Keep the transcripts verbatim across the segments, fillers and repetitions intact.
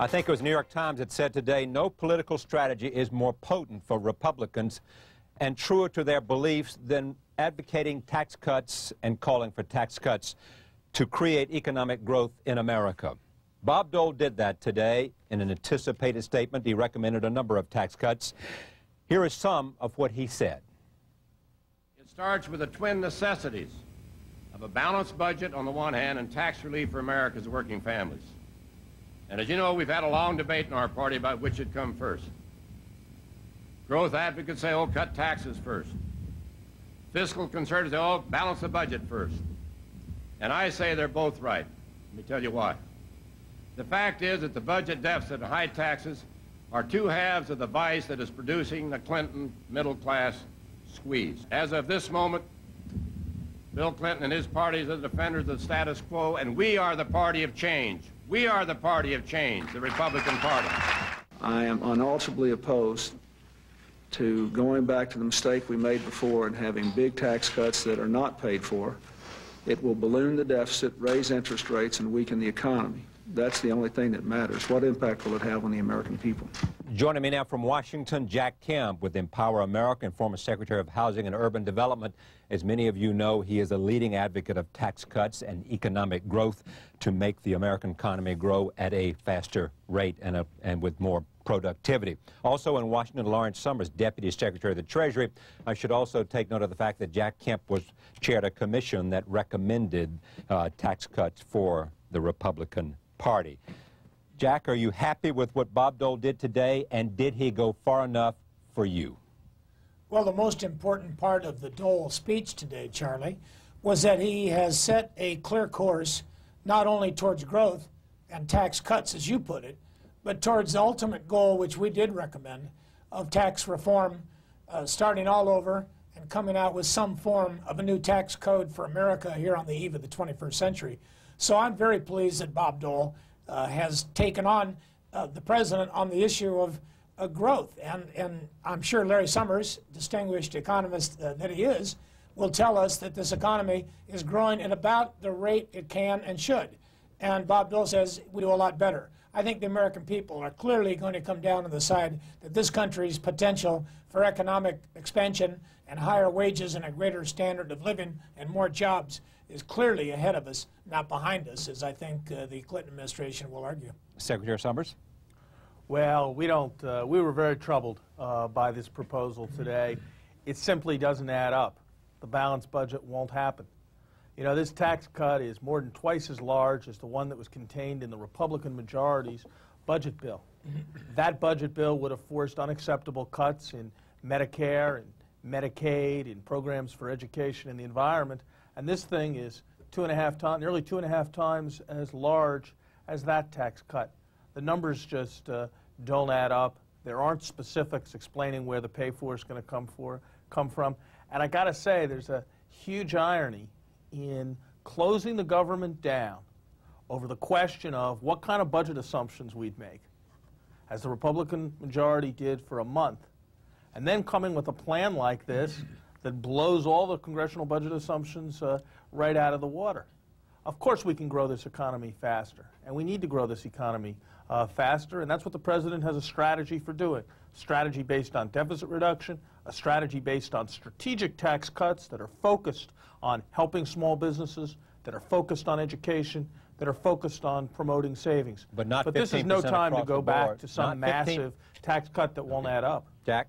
I think it was New York Times that said today, no political strategy is more potent for Republicans and truer to their beliefs than advocating tax cuts and calling for tax cuts to create economic growth in America. Bob Dole did that today. In an anticipated statement, he recommended a number of tax cuts. Here is some of what he said. It starts with the twin necessities of a balanced budget on the one hand and tax relief for America's working families. And as you know, we've had a long debate in our party about which should come first. Growth advocates say, oh, cut taxes first. Fiscal conservatives say, oh, balance the budget first. And I say they're both right. Let me tell you why. The fact is that the budget deficit and high taxes are two halves of the vice that is producing the Clinton middle class squeeze. As of this moment, Bill Clinton and his party are the defenders of the status quo, and we are the party of change. We are the party of change, the Republican Party. I am unalterably opposed to going back to the mistake we made before and having big tax cuts that are not paid for. It will balloon the deficit, raise interest rates, and weaken the economy. That's the only thing that matters. What impact will it have on the American people? Joining me now from Washington, Jack Kemp with Empower America and former Secretary of Housing and Urban Development. As many of you know, he is a leading advocate of tax cuts and economic growth to make the American economy grow at a faster rate and, a, and with more productivity. Also in Washington, Lawrence Summers, Deputy Secretary of the Treasury. I should also take note of the fact that Jack Kemp was chaired a commission that recommended uh, tax cuts for the Republican Party. Jack, are you happy with what Bob Dole did today, and did he go far enough for you? Well, the most important part of the Dole speech today, Charlie, was that he has set a clear course not only towards growth and tax cuts, as you put it, but towards the ultimate goal, which we did recommend, of tax reform, uh, starting all over and coming out with some form of a new tax code for America here on the eve of the twenty-first century. So I'm very pleased that Bob Dole uh, has taken on uh, the president on the issue of uh, growth. And, and I'm sure Larry Summers, distinguished economist uh, that he is, will tell us that this economy is growing at about the rate it can and should. And Bob Dole says we do a lot better. I think the American people are clearly going to come down on the side that this country's potential for economic expansion and higher wages and a greater standard of living and more jobs is clearly ahead of us, not behind us, as I think uh, the Clinton administration will argue. Secretary Summers? Well, we don't, uh, we were very troubled uh, by this proposal today. It simply doesn't add up. The balanced budget won't happen. You know, this tax cut is more than twice as large as the one that was contained in the Republican majority's budget bill. That budget bill would have forced unacceptable cuts in Medicare and Medicaid and programs for education and the environment. And this thing is two and a half times, nearly two and a half times as large as that tax cut. The numbers just uh, don't add up. There aren't specifics explaining where the pay for is going to come for, come from. And I got to say, there's a huge irony in closing the government down over the question of what kind of budget assumptions we'd make, as the Republican majority did for a month, and then coming with a plan like this that blows all the congressional budget assumptions uh, right out of the water. Of course we can grow this economy faster, and we need to grow this economy uh, faster, and that's what the president has a strategy for doing. Strategy based on deficit reduction, a strategy based on strategic tax cuts that are focused on helping small businesses, that are focused on education, that are focused on promoting savings. But not But this is no time to go back to some massive tax cut that won't add up. Jack?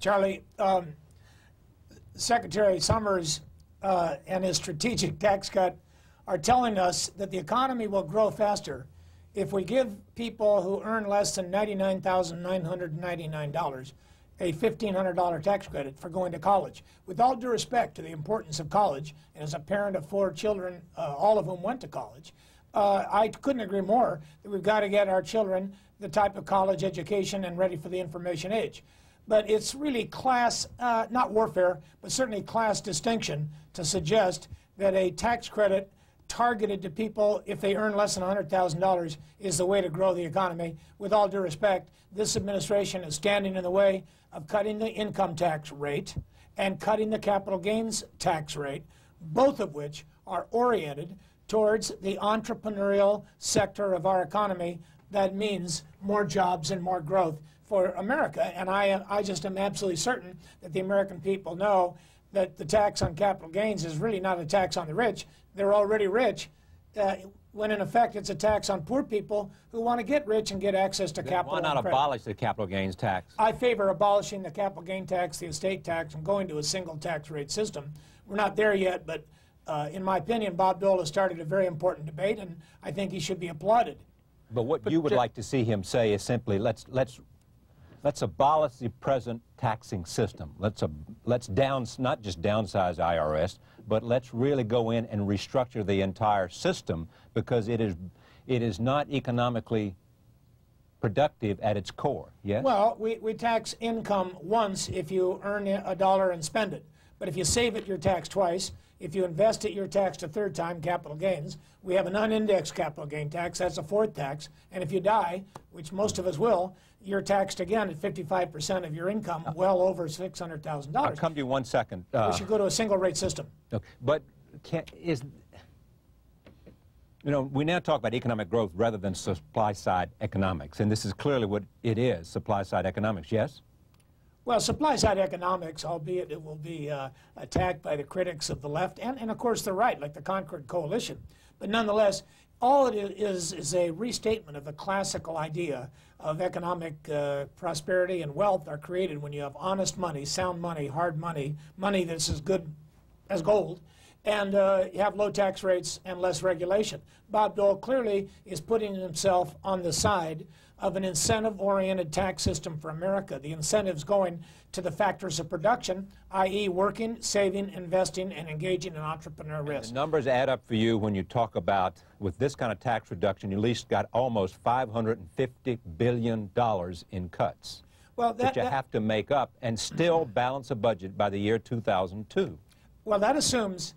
Charlie, um, Secretary Summers uh, and his strategic tax cut are telling us that the economy will grow faster if we give people who earn less than ninety-nine thousand nine hundred ninety-nine dollars a fifteen hundred dollar tax credit for going to college. With all due respect to the importance of college, and as a parent of four children, uh, all of whom went to college, uh, I couldn't agree more that we've got to get our children the type of college education and ready for the information age. But it's really class, uh, not warfare, but certainly class distinction to suggest that a tax credit targeted to people if they earn less than one hundred thousand dollars is the way to grow the economy. With all due respect, this administration is standing in the way of cutting the income tax rate and cutting the capital gains tax rate, both of which are oriented towards the entrepreneurial sector of our economy, that means more jobs and more growth for America. And I, I just am absolutely certain that the American people know that the tax on capital gains is really not a tax on the rich. They're already rich, uh, when in effect it's a tax on poor people who want to get rich and get access to then capital. Why not abolish the capital gains tax? I favor abolishing the capital gain tax, the estate tax, and going to a single tax rate system. We're not there yet, but uh, in my opinion, Bob Dole has started a very important debate, and I think he should be applauded. But what but you would like to see him say is simply, let's, let's, let's abolish the present taxing system. Let's, uh, let's down, not just downsize I R S, but let's really go in and restructure the entire system, because it is, it is not economically productive at its core, yes? Well, we, we tax income once if you earn a dollar and spend it. But if you save it, you're taxed twice. If you invest it, you're taxed a third time, capital gains. We have an unindexed capital gain tax. That's a fourth tax. And if you die, which most of us will, you're taxed again at fifty-five percent of your income, well over six hundred thousand dollars. I'll come to you one second. Uh, we should go to a single rate system. Okay. But can, is, you know, we now talk about economic growth rather than supply side economics. And this is clearly what it is, supply side economics, yes? Well, supply-side economics, albeit it will be uh, attacked by the critics of the left and, and, of course, the right, like the Concord Coalition. But nonetheless, all it is is a restatement of the classical idea of economic uh, prosperity and wealth are created when you have honest money, sound money, hard money, money that's as good as gold, and uh, you have low tax rates and less regulation. Bob Dole clearly is putting himself on the side of an incentive-oriented tax system for America. The incentives going to the factors of production, that is working, saving, investing, and engaging in entrepreneur risk. The numbers add up for you when you talk about, with this kind of tax reduction, you at least got almost five hundred fifty billion dollars in cuts, well, that, that you that, have to make up and still balance a budget by the year two thousand two. Well, that assumes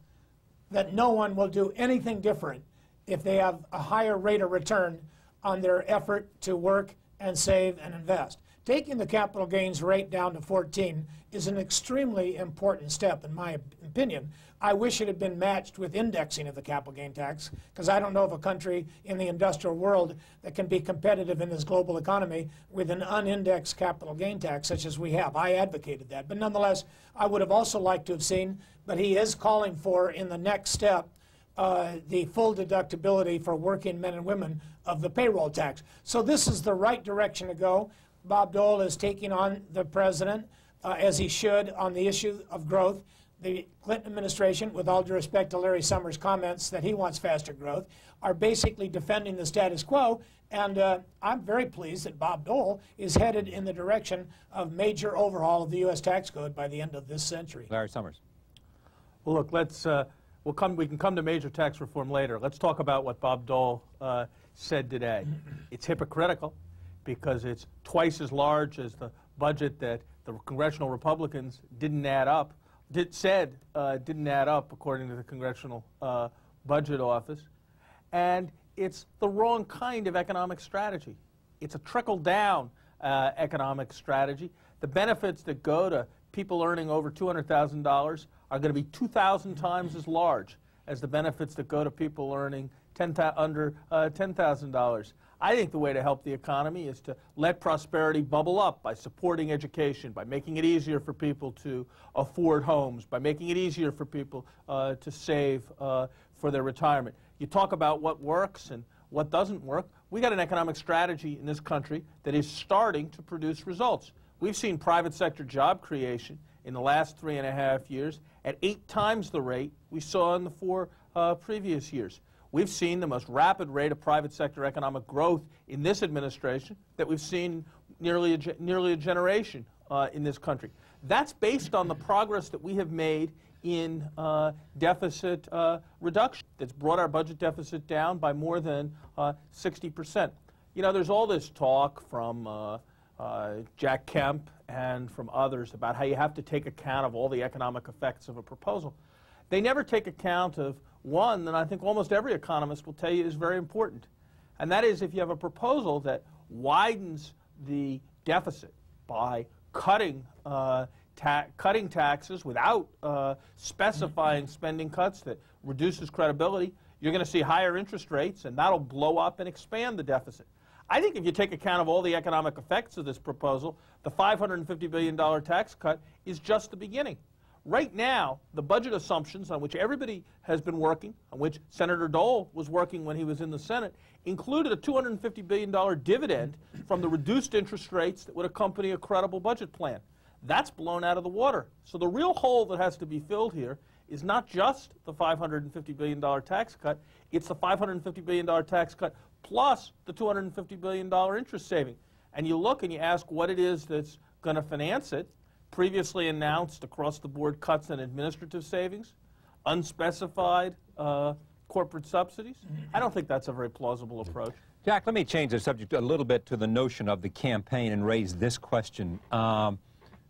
that no one will do anything different if they have a higher rate of return on their effort to work and save and invest. Taking the capital gains rate down to fourteen is an extremely important step, in my opinion. I wish it had been matched with indexing of the capital gain tax, because I don't know of a country in the industrial world that can be competitive in this global economy with an unindexed capital gain tax such as we have. I advocated that. But nonetheless, I would have also liked to have seen, but he is calling for in the next step, Uh, the full deductibility for working men and women of the payroll tax. So this is the right direction to go. Bob Dole is taking on the president, uh, as he should, on the issue of growth. The Clinton administration, with all due respect to Larry Summers' comments that he wants faster growth, are basically defending the status quo. And uh, I'm very pleased that Bob Dole is headed in the direction of major overhaul of the U S tax code by the end of this century. Larry Summers. Well, look, let's... Uh We'll come, we can come to major tax reform later. Let's talk about what Bob Dole uh, said today. It's hypocritical because it's twice as large as the budget that the congressional Republicans didn't add up, did, said uh, didn't add up according to the Congressional uh, Budget Office. And it's the wrong kind of economic strategy. It's a trickle-down uh, economic strategy. The benefits that go to people earning over two hundred thousand dollars are going to be two thousand times as large as the benefits that go to people earning ten, under uh, ten thousand dollars. I think the way to help the economy is to let prosperity bubble up by supporting education, by making it easier for people to afford homes, by making it easier for people uh, to save uh, for their retirement. You talk about what works and what doesn't work. We've got an economic strategy in this country that is starting to produce results. We've seen private sector job creation in the last three and a half years at eight times the rate we saw in the four uh, previous years. We've seen the most rapid rate of private sector economic growth in this administration that we've seen nearly a, nearly a generation uh, in this country. That's based on the progress that we have made in uh, deficit uh, reduction that's brought our budget deficit down by more than uh, sixty percent. You know, there's all this talk from uh, Uh, Jack Kemp and from others about how you have to take account of all the economic effects of a proposal. They never take account of one that I think almost every economist will tell you is very important. And that is, if you have a proposal that widens the deficit by cutting, uh, ta cutting taxes without uh, specifying spending cuts, that reduces credibility, you're going to see higher interest rates, and that'll blow up and expand the deficit. I think if you take account of all the economic effects of this proposal, the five hundred fifty billion dollar tax cut is just the beginning. Right now, the budget assumptions on which everybody has been working, on which Senator Dole was working when he was in the Senate, included a two hundred fifty billion dollar dividend from the reduced interest rates that would accompany a credible budget plan. That's blown out of the water. So the real hole that has to be filled here is not just the five hundred fifty billion dollar tax cut, it's the five hundred fifty billion dollar tax cut plus the two hundred fifty billion dollar interest saving. And you look and you ask what it is that's going to finance it. Previously announced across-the-board cuts in administrative savings, unspecified uh, corporate subsidies. I don't think that's a very plausible approach. Jack, let me change the subject a little bit to the notion of the campaign and raise this question. Um,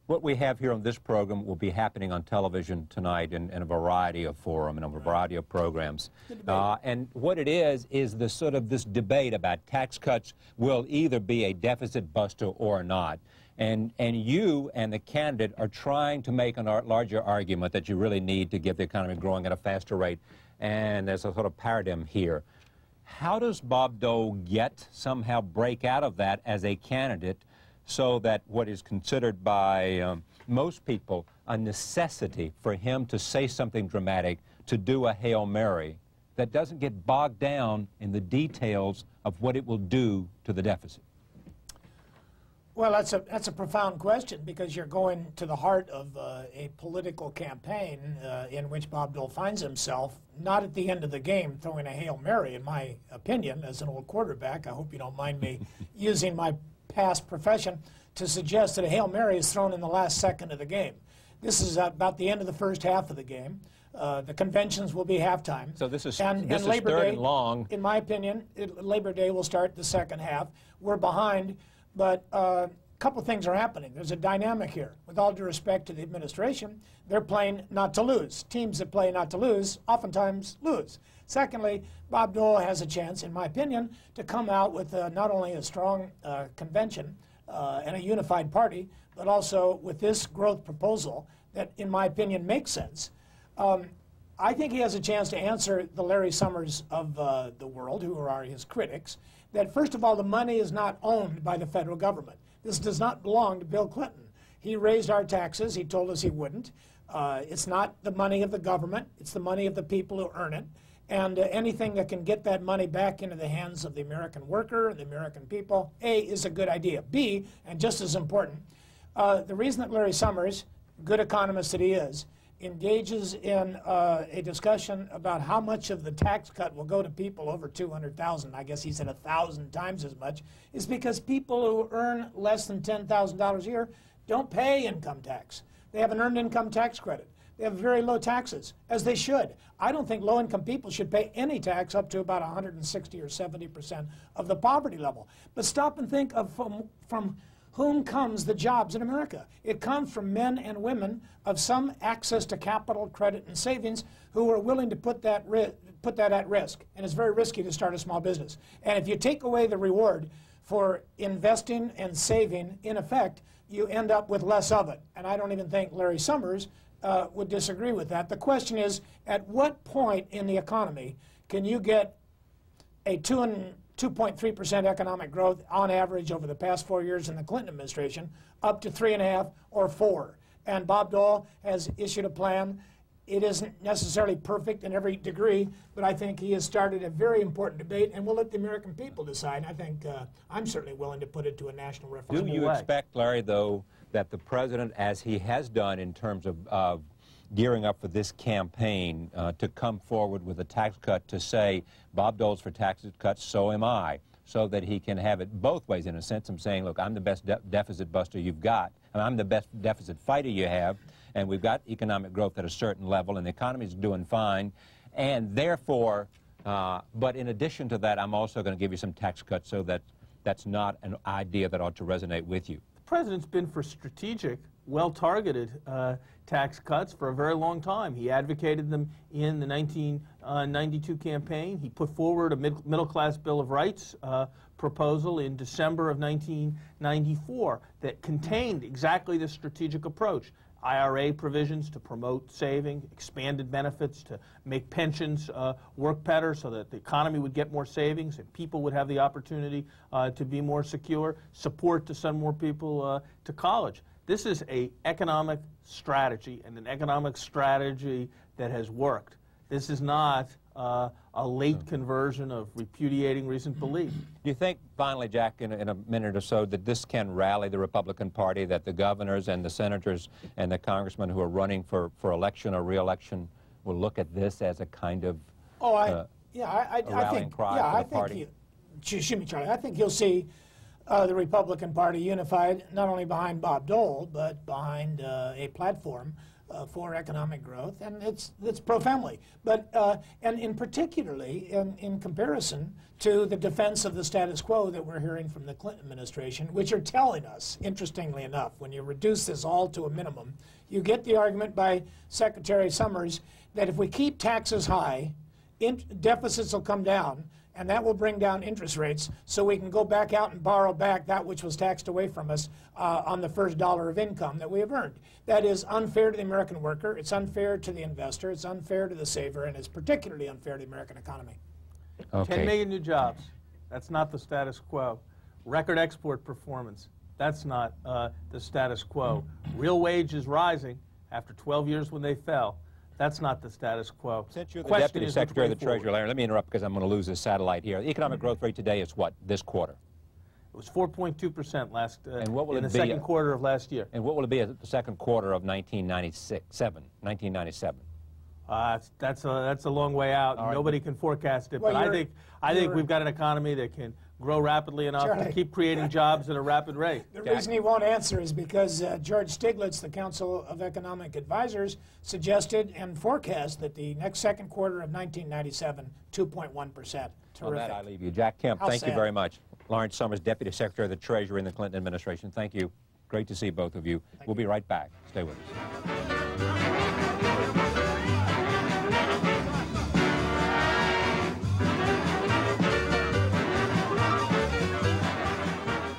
What we have here on this program will be happening on television tonight in, in a variety of forums and a variety of programs. Uh, and what it is is the sort of this debate about tax cuts will either be a deficit buster or not. And, and you and the candidate are trying to make a larger argument that you really need to get the economy growing at a faster rate. And there's a sort of paradigm here. How does Bob Dole get somehow break out of that as a candidate, so that what is considered by um, most people a necessity for him to say something dramatic, to do a Hail Mary, that doesn't get bogged down in the details of what it will do to the deficit? Well, that's a, that's a profound question, because you're going to the heart of uh, a political campaign uh, in which Bob Dole finds himself, not at the end of the game throwing a Hail Mary, in my opinion, as an old quarterback. I hope you don't mind me using my past profession to suggest that a Hail Mary is thrown in the last second of the game. This is about the end of the first half of the game. Uh, the conventions will be halftime. So this is, and, this and Labor is third Day, and long. In my opinion, it, Labor Day will start the second half. We're behind, but uh, a couple things are happening. There's a dynamic here. With all due respect to the administration, they're playing not to lose. Teams that play not to lose oftentimes lose. Secondly, Bob Dole has a chance, in my opinion, to come out with uh, not only a strong uh, convention uh, and a unified party, but also with this growth proposal that, in my opinion, makes sense. Um, I think he has a chance to answer the Larry Summers of uh, the world, who are his critics, that first of all, the money is not owned by the federal government. This does not belong to Bill Clinton. He raised our taxes. He told us he wouldn't. Uh, it's not the money of the government. It's the money of the people who earn it. And uh, anything that can get that money back into the hands of the American worker and the American people, A, is a good idea. B, and just as important, uh, the reason that Larry Summers, good economist that he is, engages in uh, a discussion about how much of the tax cut will go to people over two hundred thousand dollars, I guess he said one thousand times as much, is because people who earn less than ten thousand dollars a year don't pay income tax. They have an earned income tax credit. They have very low taxes, as they should. I don't think low-income people should pay any tax up to about one hundred sixty or seventy percent of the poverty level. But stop and think of from, from whom comes the jobs in America. It comes from men and women of some access to capital, credit, and savings who are willing to put that, ri put that at risk. And it's very risky to start a small business. And if you take away the reward for investing and saving, in effect, you end up with less of it. And I don't even think Larry Summers Uh, would disagree with that. The question is, at what point in the economy can you get a two point three percent economic growth on average over the past four years in the Clinton administration up to three and a half or four? And Bob Dole has issued a plan. It isn't necessarily perfect in every degree, but I think he has started a very important debate, and we'll let the American people decide. I think uh, I'm certainly willing to put it to a national referendum. Do you expect, Larry, though, that the president, as he has done in terms of uh, gearing up for this campaign, uh, to come forward with a tax cut, to say, Bob Dole's for tax cuts, so am I, so that he can have it both ways, in a sense, of saying, look, I'm the best de deficit buster you've got, and I'm the best deficit fighter you have, and we've got economic growth at a certain level, and the economy's doing fine, and therefore, uh, but in addition to that, I'm also going to give you some tax cuts, so that that's not an idea that ought to resonate with you. The president's been for strategic, well-targeted uh, tax cuts for a very long time. He advocated them in the nineteen ninety-two campaign. He put forward a mid middle-class Bill of Rights uh, proposal in December of nineteen ninety-four that contained exactly this strategic approach. I R A provisions to promote saving, expanded benefits to make pensions uh, work better so that the economy would get more savings and people would have the opportunity uh, to be more secure, support to send more people uh, to college. This is an economic strategy, and an economic strategy that has worked. This is not uh, a late conversion of repudiating recent belief. Do you think, finally, Jack, in a, in a minute or so, that this can rally the Republican Party, that the governors and the senators and the congressmen who are running for, for election or re-election will look at this as a kind of oh, I, uh, yeah, I, I, a rallying I think, cry yeah, for the I think party? You, excuse me, Charlie. I think you'll see uh, the Republican Party unified, not only behind Bob Dole, but behind uh, a platform Uh, for economic growth, and it's it's pro-family, but uh, and in particularly in, in comparison to the defense of the status quo that we're hearing from the Clinton administration, which are telling us, interestingly enough, when you reduce this all to a minimum, you get the argument by Secretary Summers that if we keep taxes high, in deficits will come down, and that will bring down interest rates, so we can go back out and borrow back that which was taxed away from us uh, on the first dollar of income that we have earned. That is unfair to the American worker, it's unfair to the investor, it's unfair to the saver, and it's particularly unfair to the American economy. Okay. ten million new jobs, that's not the status quo. Record export performance, that's not uh, the status quo. Real wages rising after twelve years when they fell. That's not the status quo. Since you're the Deputy Secretary of the Treasury, Larry, let me interrupt because I'm going to lose this satellite here. The economic growth rate today is what, this quarter? It was four point two percent last, uh, and what will in it the be second a, quarter of last year. And what will it be at the second quarter of nineteen ninety-seven? Uh, that's, a, that's a long way out. Right. Nobody can forecast it, well, but I think, I think we've got an economy that can grow rapidly enough Charlie. to keep creating jobs at a rapid rate. The Jack. reason he won't answer is because uh, George Stiglitz, the Council of Economic Advisors, suggested and forecast that the next second quarter of nineteen ninety-seven, two point one percent. On that, I leave you. Jack Kemp, How thank sad. you very much. Lawrence Summers, Deputy Secretary of the Treasury in the Clinton administration, thank you. Great to see both of you. Thank we'll you. be right back. Stay with us.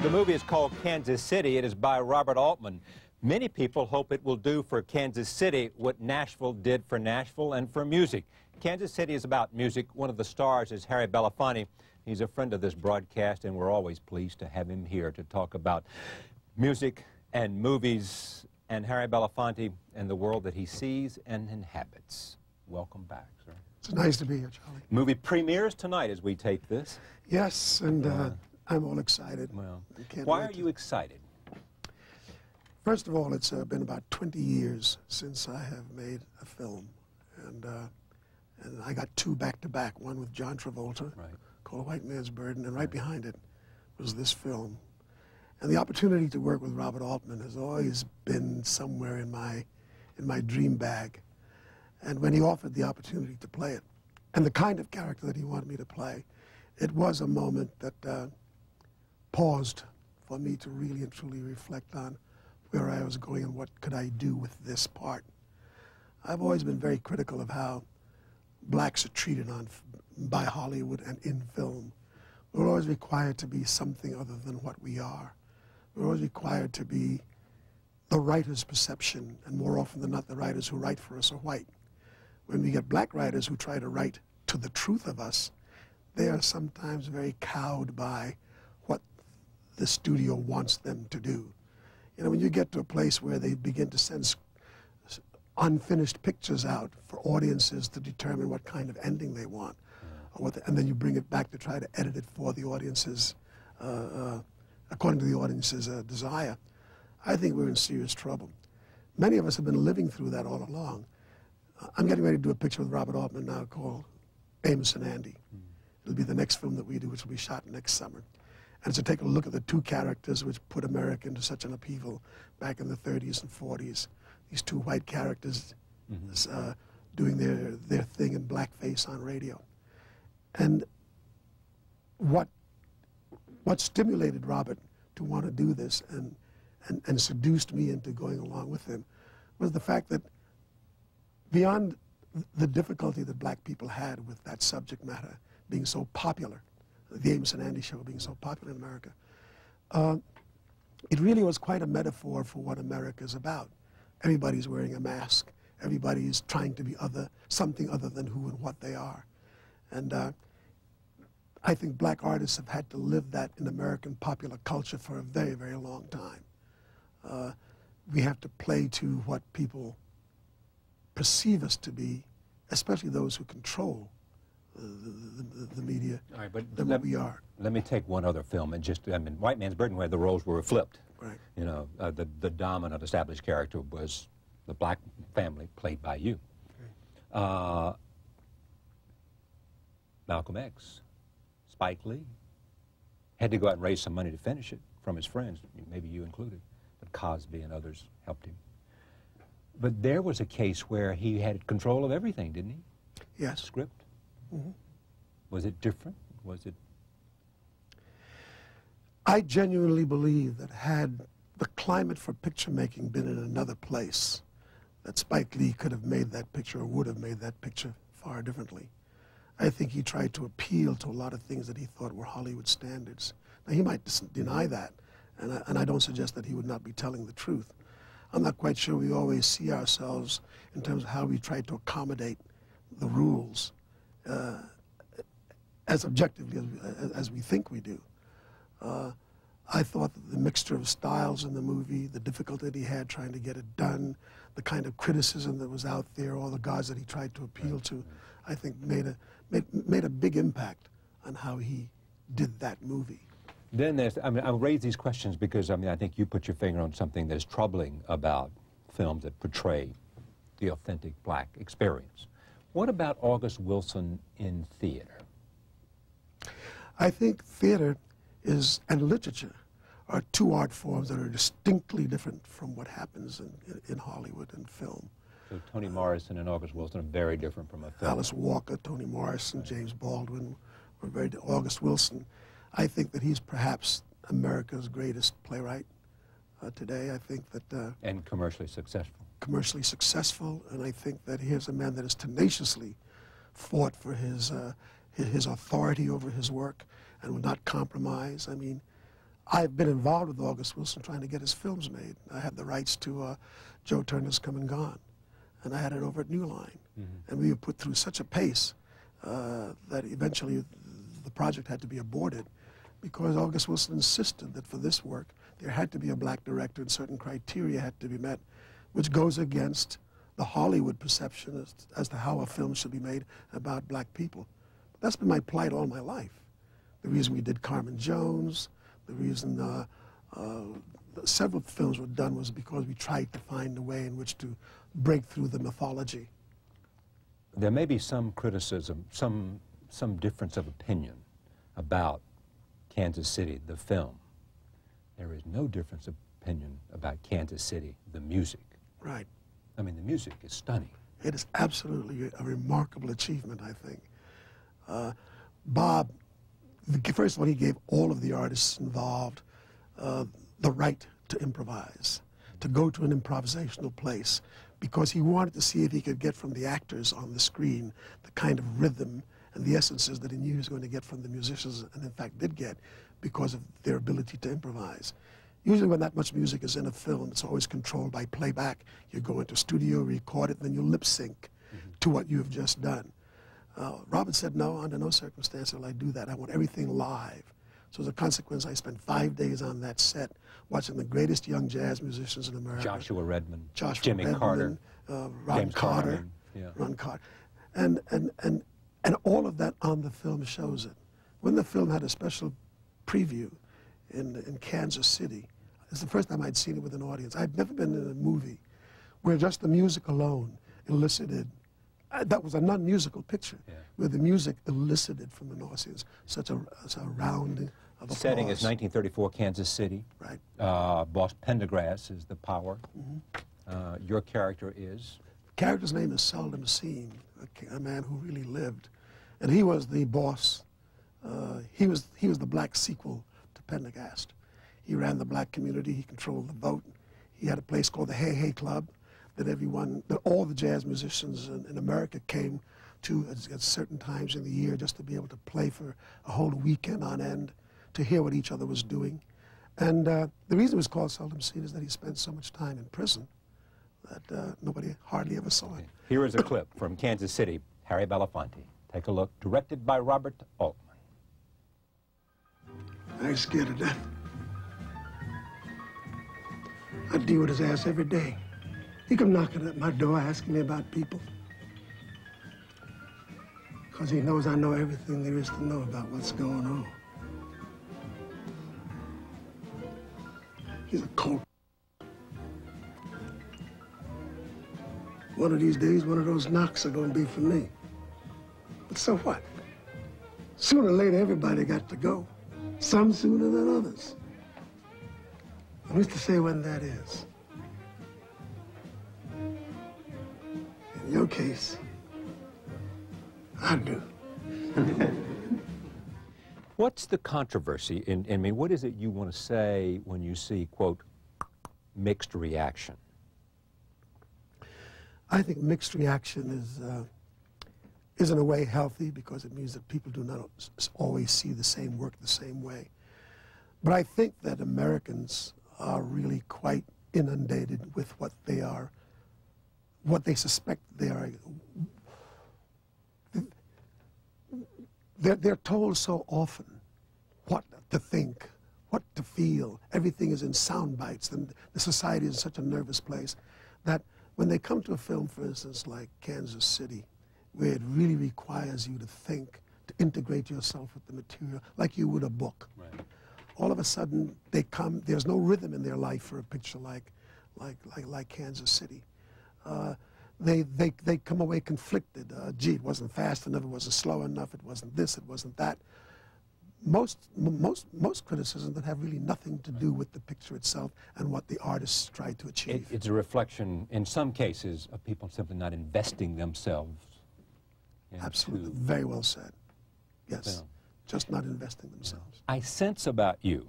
The movie is called Kansas City. It is by Robert Altman. Many people hope it will do for Kansas City what Nashville did for Nashville and for music. Kansas City is about music. One of the stars is Harry Belafonte. He's a friend of this broadcast, and we're always pleased to have him here to talk about music and movies and Harry Belafonte and the world that he sees and inhabits. Welcome back, sir. It's nice to be here, Charlie. Movie premieres tonight as we tape this. Yes, and... Uh, uh, I'm all excited. Well, why are you excited? First of all, it's uh, been about twenty years since I have made a film. And, uh, and I got two back-to-back, one with John Travolta, right. called White Man's Burden, and right, right behind it was this film. And the opportunity to work with Robert Altman has always been somewhere in my, in my dream bag. And when he offered the opportunity to play it, and the kind of character that he wanted me to play, it was a moment that... Uh, paused for me to really and truly reflect on where I was going and what could I do with this part. I've always been very critical of how blacks are treated on f by Hollywood and in film. We're always required to be something other than what we are. We're always required to be the writer's perception, and more often than not, the writers who write for us are white. When we get black writers who try to write to the truth of us, they are sometimes very cowed by the studio wants them to do. You know, when you get to a place where they begin to send unfinished pictures out for audiences to determine what kind of ending they want, or what the, and then you bring it back to try to edit it for the audience's, uh, uh, according to the audience's uh, desire, I think we're in serious trouble. Many of us have been living through that all along. Uh, I'm getting ready to do a picture with Robert Altman now called Amos and Andy. It'll be the next film that we do, which will be shot next summer. And to take a look at the two characters which put America into such an upheaval back in the thirties and forties. These two white characters mm-hmm. uh, doing their, their thing in blackface on radio. And what, what stimulated Robert to want to do this and, and, and seduced me into going along with him was the fact that beyond the difficulty that black people had with that subject matter being so popular, the Amos and Andy show being so popular in America, uh, it really was quite a metaphor for what America is about. Everybody's wearing a mask. Everybody is trying to be other, something other than who and what they are. And uh, I think black artists have had to live that in American popular culture for a very, very long time. Uh, we have to play to what people perceive us to be, especially those who control the, the, the media. All right, but than let, what we are. Let me take one other film and just, I mean, White Man's Burden, where the roles were flipped. Right. You know, uh, the, the dominant established character was the black family played by you. Okay. Uh, Malcolm X, Spike Lee, had to go out and raise some money to finish it from his friends, maybe you included, but Cosby and others helped him. But there was a case where he had control of everything, didn't he? Yes. Script. Mm-hmm. Was it different? Was it? I genuinely believe that had the climate for picture making been in another place, that Spike Lee could have made that picture or would have made that picture far differently. I think he tried to appeal to a lot of things that he thought were Hollywood standards. Now, he might deny that, and I, and I don't suggest that he would not be telling the truth. I'm not quite sure we always see ourselves in terms of how we try to accommodate the rules uh, as objectively as, as we think we do. Uh, I thought that the mixture of styles in the movie, the difficulty that he had trying to get it done, the kind of criticism that was out there, all the guys that he tried to appeal to, I think made a, made, made a big impact on how he did that movie. Then there's, I mean, I'll raise these questions because, I mean, I think you put your finger on something that's troubling about films that portray the authentic black experience. What about August Wilson in theater? I think theater is, and literature, are two art forms that are distinctly different from what happens in, in, in Hollywood and film. So Toni Morrison and August Wilson are very different from a film. Alice Walker, Toni Morrison, right. James Baldwin, were very different. August Wilson, I think that he's perhaps America's greatest playwright uh, today. I think that... Uh, and commercially successful. Commercially successful, and I think that here's a man that has tenaciously fought for his, uh, his, his authority over his work, and would not compromise. I mean, I've been involved with August Wilson trying to get his films made. I had the rights to uh, Joe Turner's Come and Gone, and I had it over at New Line. Mm-hmm. And we were put through such a pace uh, that eventually the project had to be aborted because August Wilson insisted that for this work, there had to be a black director and certain criteria had to be met, which goes against the Hollywood perception as, as to how a film should be made about black people. But that's been my plight all my life. The reason we did Carmen Jones, the reason uh, uh, several films were done was because we tried to find a way in which to break through the mythology. There may be some criticism, some, some difference of opinion about Kansas City, the film. There is no difference of opinion about Kansas City, the music. Right. I mean, the music is stunning. It is absolutely a remarkable achievement, I think. Uh, Bob, First of all, he gave all of the artists involved uh, the right to improvise, to go to an improvisational place, because he wanted to see if he could get from the actors on the screen the kind of rhythm and the essences that he knew he was going to get from the musicians, and in fact did get, because of their ability to improvise. Usually when that much music is in a film, it's always controlled by playback. You go into studio, record it, then you lip sync mm-hmm. to what you've just done. Uh, Robert said, no, under no circumstance will I do that. I want everything live. So as a consequence, I spent five days on that set watching the greatest young jazz musicians in America. Joshua Redman, Joshua Jimmy Redman, Carter, uh, Ron James Carter, Carter yeah. Ron Carter. And, and, and, and all of that on the film shows it. When the film had a special preview in, in Kansas City, it's the first time I'd seen it with an audience. I'd never been in a movie where just the music alone elicited Uh, that was a non-musical picture, yeah. where the music elicited from the audience such a, such a rounding of applause. Setting is nineteen thirty-four, Kansas City. Right. Uh, Boss Pendergrass is the power. Mm-hmm. uh, your character is? The character's name is Seldom Seen, a, a man who really lived. And he was the boss. Uh, he, was, he was the black sequel to Pendergast. He ran the black community. He controlled the vote. He had a place called the Hey Hey Club, that everyone, that all the jazz musicians in, in America came to at, at certain times in the year just to be able to play for a whole weekend on end, to hear what each other was doing. And uh, the reason it was called Seldom Seen is that he spent so much time in prison that uh, nobody hardly ever saw it. Here is a clip from Kansas City, Harry Belafonte. Take a look, directed by Robert Altman. I ain't scared of death. I deal with his ass every day. He come knocking at my door asking me about people. Because he knows I know everything there is to know about what's going on. He's a cult. One of these days, one of those knocks are going to be for me. But so what? Sooner or later, everybody got to go. Some sooner than others. Who's to say when that is? In your case, I do. What's the controversy? In, in, I mean, what is it you want to say when you see, quote, mixed reaction? I think mixed reaction is, uh, is in a way healthy, because it means that people do not always see the same work the same way. But I think that Americans are really quite inundated with what they are, what they suspect they are. They're, they're told so often what to think, what to feel. Everything is in sound bites, and the society is such a nervous place that when they come to a film, for instance, like Kansas City, where it really requires you to think, to integrate yourself with the material like you would a book. Right. All of a sudden, they come, there's no rhythm in their life for a picture like, like, like, like Kansas City. Uh, they, they, they come away conflicted. Uh, gee, it wasn't fast enough, it wasn't slow enough, it wasn't this, it wasn't that. Most, m most, most criticisms that have really nothing to do with the picture itself and what the artists try to achieve. It, it's a reflection, in some cases, of people simply not investing themselves. Absolutely, very well said, yes. Film. Just not investing themselves. I sense about you,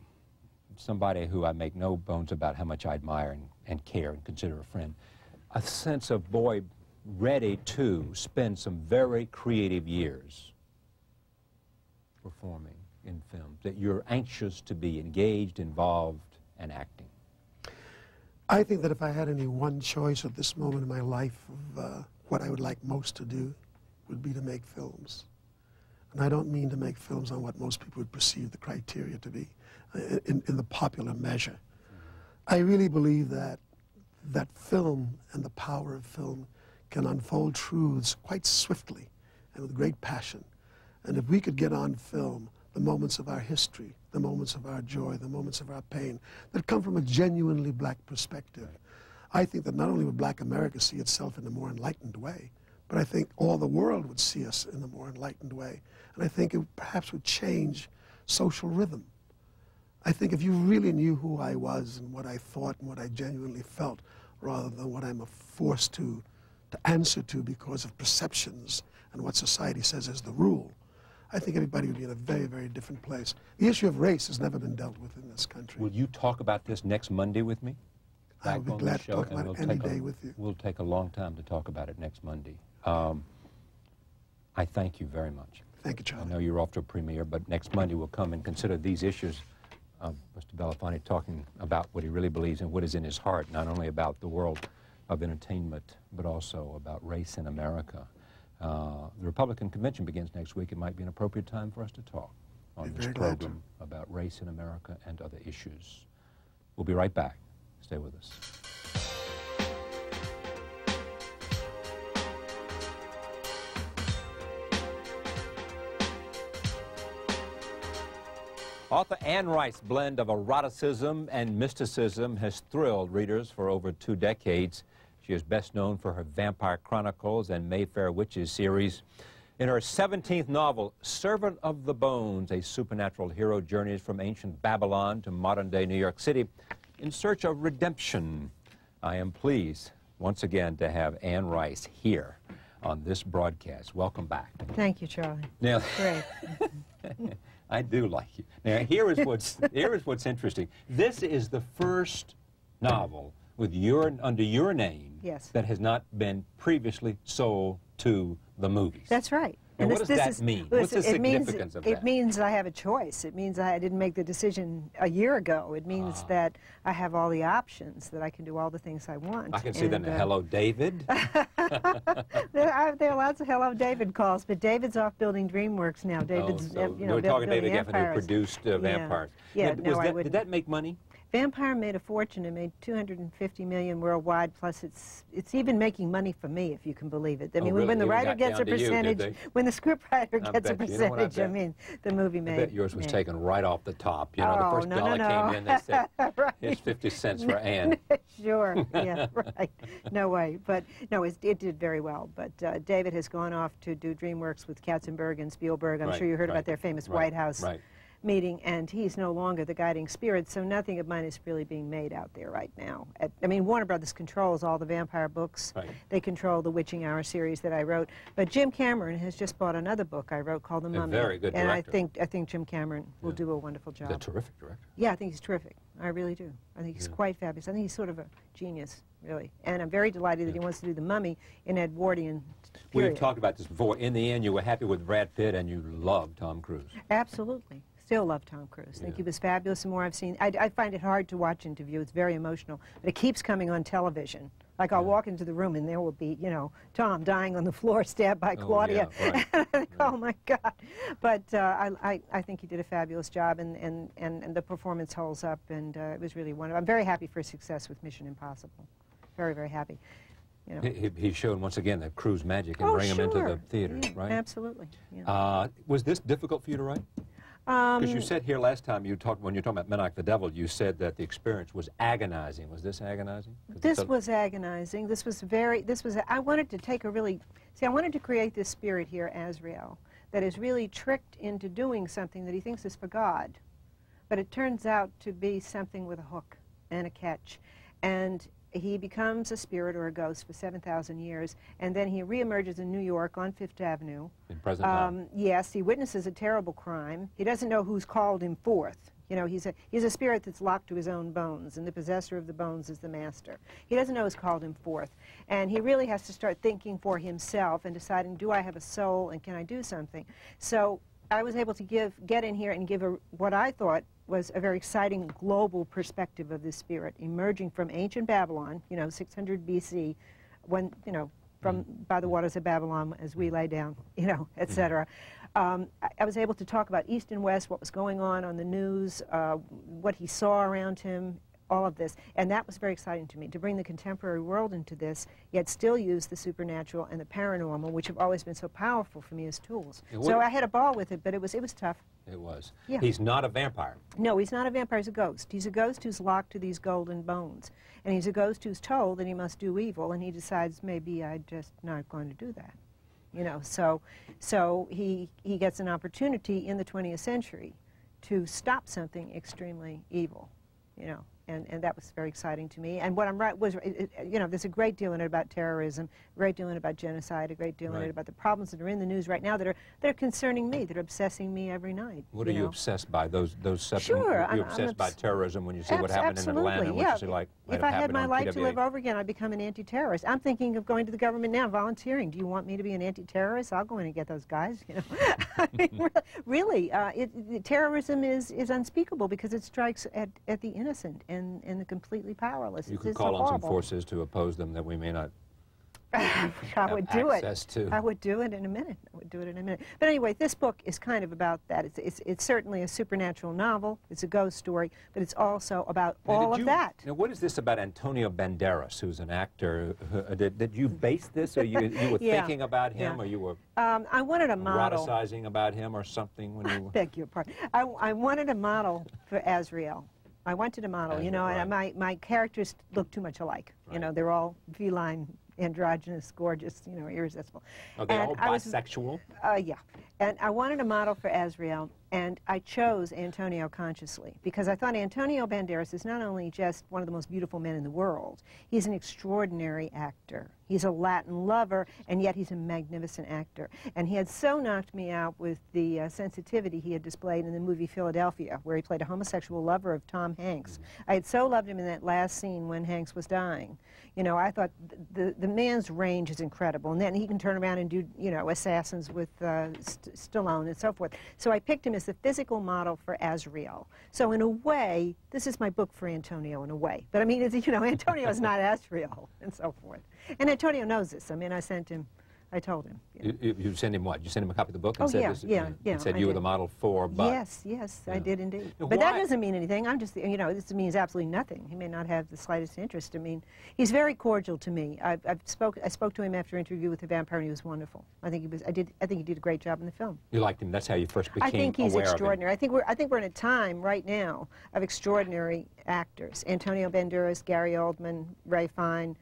somebody who I make no bones about how much I admire and, and care and consider a friend, a sense of boy ready to spend some very creative years performing in films, that you're anxious to be engaged, involved, and acting. I think that if I had any one choice at this moment in my life of uh, what I would like most to do, would be to make films. And I don't mean to make films on what most people would perceive the criteria to be uh, in, in the popular measure. I really believe that, that film and the power of film can unfold truths quite swiftly and with great passion. And if we could get on film the moments of our history, the moments of our joy, the moments of our pain, that come from a genuinely black perspective, I think that not only would black America see itself in a more enlightened way, but I think all the world would see us in a more enlightened way. And I think it perhaps would change social rhythm. I think if you really knew who I was and what I thought and what I genuinely felt, rather than what I'm forced to, to answer to because of perceptions and what society says is the rule, I think everybody would be in a very, very different place. The issue of race has never been dealt with in this country. Will you talk about this next Monday with me? I'll be glad to talk about it any day with you. We'll take a long time to talk about it next Monday. Um, I thank you very much. Thank you, Charlie. I know you're off to a premiere, but next Monday we'll come and consider these issues. Uh, Mister Belafonte talking about what he really believes and what is in his heart, not only about the world of entertainment, but also about race in America. Uh, the Republican convention begins next week. It might be an appropriate time for us to talk on this program about race in America and other issues. We'll be right back. Stay with us. Author Anne Rice's blend of eroticism and mysticism has thrilled readers for over two decades. She is best known for her Vampire Chronicles and Mayfair Witches series. In her seventeenth novel, Servant of the Bones, a supernatural hero journeys from ancient Babylon to modern-day New York City in search of redemption. I am pleased, once again, to have Anne Rice here on this broadcast. Welcome back. Thank you, Charlie. Now, great. I do like you. Now, here is what's here is what's interesting. This is the first novel with your under your name, yes, that has not been previously sold to the movies. That's right. And this, what does that is, mean? What's the significance means, of that? It means I have a choice. It means I didn't make the decision a year ago. It means ah. that I have all the options, that I can do all the things I want. I can see that in uh, Hello, David. there, are, there are lots of Hello, David calls, but David's off building DreamWorks now. David's, oh, so you know, we're talking David Gaffney, who produced uh, Vampires. Yeah, yeah now, no, was I that, wouldn't. Did that make money? Vampire made a fortune. It made two hundred fifty million dollars worldwide, plus it's it's even making money for me, if you can believe it. I mean, oh, really? When the writer gets a percentage, you, when the scriptwriter gets a percentage, you know I, I mean, the movie made. I bet yours was yeah. taken right off the top. You know, oh, the first no, dollar no, no. came in, they said, right. here's fifty cents for Anne. Sure, yeah, right. No way. But, no, it, it did very well. But uh, David has gone off to do DreamWorks with Katzenberg and Spielberg. I'm right, sure you heard right, about their famous right, White House. Right. meeting, and he's no longer the guiding spirit, so nothing of mine is really being made out there right now. At, I mean, Warner Brothers controls all the vampire books. Right. They control the Witching Hour series that I wrote. But Jim Cameron has just bought another book I wrote called The Mummy. A very good director. And I think, I think Jim Cameron will yeah. do a wonderful job. He's a terrific director. Yeah, I think he's terrific. I really do. I think he's yeah. quite fabulous. I think he's sort of a genius, really. And I'm very delighted that yeah. he wants to do The Mummy in Edwardian period. We've talked about this before. In the end, you were happy with Brad Pitt and you loved Tom Cruise. Absolutely. Still love Tom Cruise. Yeah. I think he was fabulous. The more I've seen, I, I find it hard to watch Interview. It's very emotional, but it keeps coming on television. Like I'll yeah. walk into the room and there will be, you know, Tom dying on the floor, stabbed by oh, Claudia. Yeah, right. And I think, right. oh my God! But uh, I, I, I think he did a fabulous job, and and and, and the performance holds up, and uh, it was really wonderful. I'm very happy for his success with Mission Impossible. Very, very happy. You know. he, he showed once again that Cruise magic and oh, bring sure. him into the theater, yeah, right? Absolutely. Yeah. Uh, was this difficult for you to write? Because um, you said here last time, you talked when you were talking about Memnoch the Devil, you said that the experience was agonizing. Was this agonizing? This was agonizing. This was very, this was, I wanted to take a really, see, I wanted to create this spirit here, Azrael, that is really tricked into doing something that he thinks is for God. But it turns out to be something with a hook and a catch. And he becomes a spirit or a ghost for seven thousand years, and then he reemerges in New York on Fifth Avenue. In present um, time. Yes, he witnesses a terrible crime. He doesn't know who's called him forth. You know, he's a, he's a spirit that's locked to his own bones, and the possessor of the bones is the master. He doesn't know who's called him forth, and he really has to start thinking for himself and deciding, do I have a soul, and can I do something? So I was able to give get in here and give a, what I thought was a very exciting global perspective of this spirit emerging from ancient Babylon, you know, six hundred B C, when, you know, from by the waters of Babylon as we lay down, you know, et cetera. Um, I, I was able to talk about East and West, what was going on on the news, uh, what he saw around him, all of this. And that was very exciting to me, to bring the contemporary world into this, yet still use the supernatural and the paranormal, which have always been so powerful for me as tools. So I had a ball with it, but it was, it was tough. It was. Yeah. He's not a vampire. No, he's not a vampire. He's a ghost. He's a ghost who's locked to these golden bones. And he's a ghost who's told that he must do evil, and he decides, maybe I'm just not going to do that. You know, so, so he, he gets an opportunity in the twentieth century to stop something extremely evil, you know. And, and that was very exciting to me. And what I'm right was, it, it, you know, there's a great deal in it about terrorism, a great deal in it about genocide, a great deal right. in it about the problems that are in the news right now that are that are concerning me, that are obsessing me every night. What are know? you obsessed by? Those those subjects? Sure, you're obsessed I'm by terrorism when you see what happened in Atlanta. And yeah. what you see, like, if I had my life to live over again, I'd become an anti-terrorist. I'm thinking of going to the government now, volunteering. Do you want me to be an anti-terrorist? I'll go in and get those guys. You know, I mean, really, uh, it, it, terrorism is is unspeakable because it strikes at at the innocent. And And, and the completely powerless. You could call on some forces to oppose them that we may not have access to. I would do it in a minute. I would do it in a minute. But anyway, this book is kind of about that. It's, it's, it's certainly a supernatural novel. It's a ghost story, but it's also about all of that. Now, what is this about Antonio Banderas, who's an actor? Uh, did, did you base this, or you, you were yeah. thinking about him, yeah. or you were um, I wanted a model. eroticizing about him or something? When you were beg your pardon. I, I wanted a model for Azrael. I wanted a model, you know, right. and my, my characters look too much alike. Right. You know, they're all feline, androgynous, gorgeous, you know, irresistible. Are they and all bisexual? I was, uh, yeah. And I wanted a model for Azrael, And I chose Antonio consciously because I thought Antonio Banderas is not only just one of the most beautiful men in the world, he's an extraordinary actor. He's a Latin lover, and yet he's a magnificent actor. And he had so knocked me out with the uh, sensitivity he had displayed in the movie Philadelphia, where he played a homosexual lover of Tom Hanks. I had so loved him in that last scene when Hanks was dying. You know, I thought th the, the man's range is incredible. And then he can turn around and do, you know, Assassins with uh, St Stallone and so forth. So I picked him as the physical model for Azrael. So in a way, this is my book for Antonio in a way. But I mean, it's, you know, Antonio is not Azrael and so forth. And Antonio knows this. I mean, I sent him, I told him. You know. you, you sent him what? You sent him a copy of the book and oh, said, yeah, this, yeah, and yeah, said you did. Were the model for, but. Yes, yes, yeah. I did indeed. Now, but why? That doesn't mean anything. I'm just, you know, this means absolutely nothing. He may not have the slightest interest. I mean, he's very cordial to me. I've, I've spoke, I spoke to him after an interview with The Vampire, and he was wonderful. I think he was, I did, I think he did a great job in the film. You liked him. That's how you first became aware of him. I think he's extraordinary. I think, we're, I think we're in a time right now of extraordinary actors. Antonio Banderas, Gary Oldman, Ray Fine,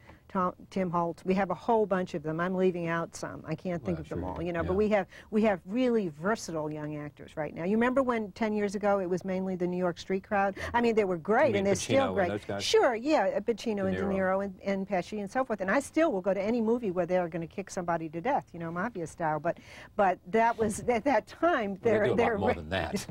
Tim Holt. We have a whole bunch of them. I'm leaving out some. I can't think well, of them all, you know, yeah. But we have we have really versatile young actors right now. You remember when ten years ago it was mainly the New York street crowd? I mean, they were great, you and they're Pacino still great. And those guys? Sure, yeah, Pacino and De Niro and, and Pesci and so forth. And I still will go to any movie where they're going to kick somebody to death, you know, mafia style. But but that was, at that time, they're... Well, they do a lot more than that.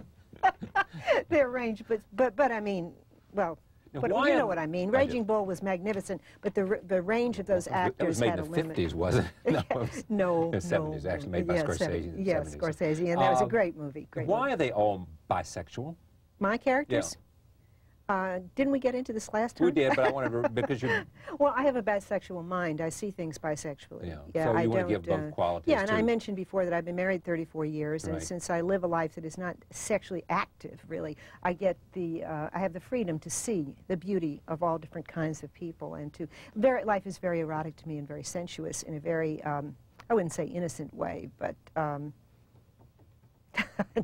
Their range, but, but, but I mean, well... But Why you know what I mean. Raging I Bull was magnificent, but the, the range of those actors had a limit. It was made in the fifties, wasn't it? No, yeah. it no, the seventies, no, actually made by yeah, Scorsese. Yes, yeah, Scorsese, and that uh, was a great movie. Great why movie. Are they all bisexual? My characters? Yeah. Uh, didn't we get into this last time? We did, but I wanted to, because you... Well, I have a bisexual mind. I see things bisexually. Yeah, yeah so you I want to give both uh, qualities, Yeah, and too. I mentioned before that I've been married thirty-four years, right. And since I live a life that is not sexually active, really, I get the, uh, I have the freedom to see the beauty of all different kinds of people, and to, very, life is very erotic to me and very sensuous in a very, um, I wouldn't say innocent way, but... Um,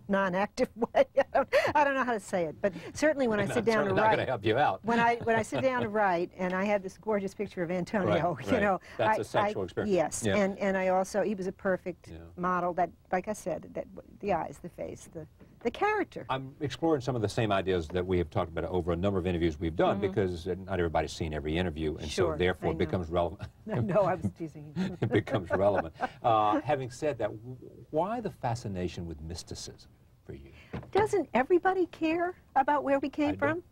non-active way. I don't, I don't know how to say it, but certainly when and I sit I'm down to write, help you out. when I when I sit down to write, and I had this gorgeous picture of Antonio, right, you right. know, that's I, a sexual I, experience. Yes, yeah. and and I also he was a perfect yeah. model. That, like I said, that the eyes, the face, the the character. I'm exploring some of the same ideas that we have talked about over a number of interviews we've done, mm-hmm. because not everybody's seen every interview, and sure, so therefore it becomes relevant. No, I was teasing you. It becomes relevant. Uh, having said that, why the fascination with mysticism for you? Doesn't everybody care about where we came I from? Don't.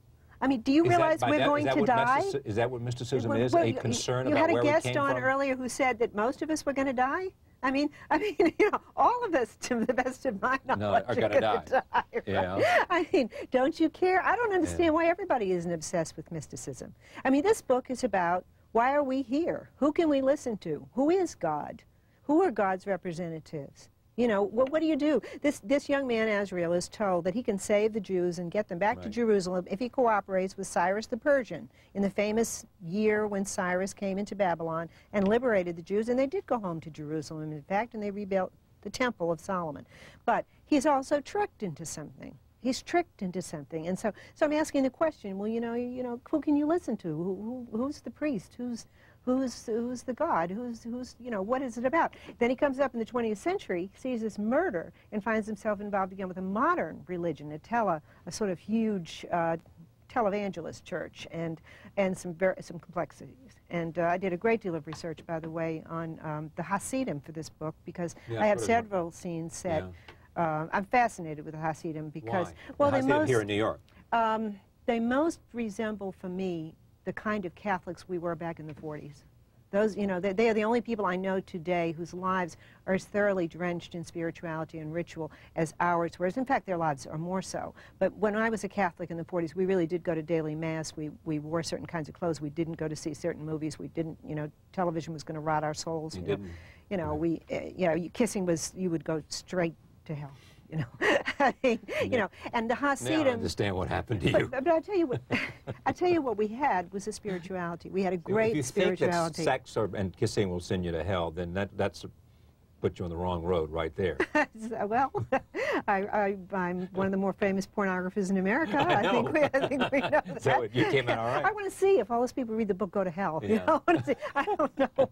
I mean, do you is realize that, we're that, going to die? Is that what mysticism well, is? Well, a you, concern you, you about where we came from? You had a guest on earlier who said that most of us were going to die? I mean, I mean, you know, all of us, to the best of my knowledge, no, are going to die. die right? yeah. I mean, don't you care? I don't understand yeah. why everybody isn't obsessed with mysticism. I mean, this book is about why are we here? Who can we listen to? Who is God? Who are God's representatives? You know, what, what do you do? This, this young man, Azrael, is told that he can save the Jews and get them back right. to Jerusalem if he cooperates with Cyrus the Persian in the famous year when Cyrus came into Babylon and liberated the Jews, and they did go home to Jerusalem, in fact, and they rebuilt the Temple of Solomon. But he's also tricked into something. He's tricked into something. And so, so I'm asking the question, well, you know, you know, who can you listen to? Who, who, who's the priest? Who's... Who's, who's the God? Who's, who's, you know, what is it about? Then he comes up in the twentieth century, sees this murder, and finds himself involved again with a modern religion, a, tele, a sort of huge uh, televangelist church, and, and some, ver some complexities. And uh, I did a great deal of research, by the way, on um, the Hasidim for this book, because yeah, I have several scenes set. Yeah. Uh, I'm fascinated with the Hasidim because... Why? Well, the Hasidim they most, here in New York. Um, they most resemble, for me, the kind of Catholics we were back in the forties. Those, you know, they, they are the only people I know today whose lives are as thoroughly drenched in spirituality and ritual as ours were. In fact, their lives are more so. But when I was a Catholic in the forties, we really did go to daily mass. We, we wore certain kinds of clothes. We didn't go to see certain movies. We didn't, you know, television was going to rot our souls. You, you didn't. Know, you know, we, uh, you know, you, kissing was, you would go straight to hell. You know, I mean, you now, know, and the Hasidim. Now I understand what happened to you. But, but I tell you what, I tell you what we had was a spirituality. We had a great spirituality. If you think that sex or, and kissing will send you to hell, then that that's put you on the wrong road right there. Well, I, I, I'm one of the more famous pornographers in America. I, I, think, we, I think we know that. So you came out all right. I want to see if all those people read the book go to hell. Yeah. You know? I, see. I don't know.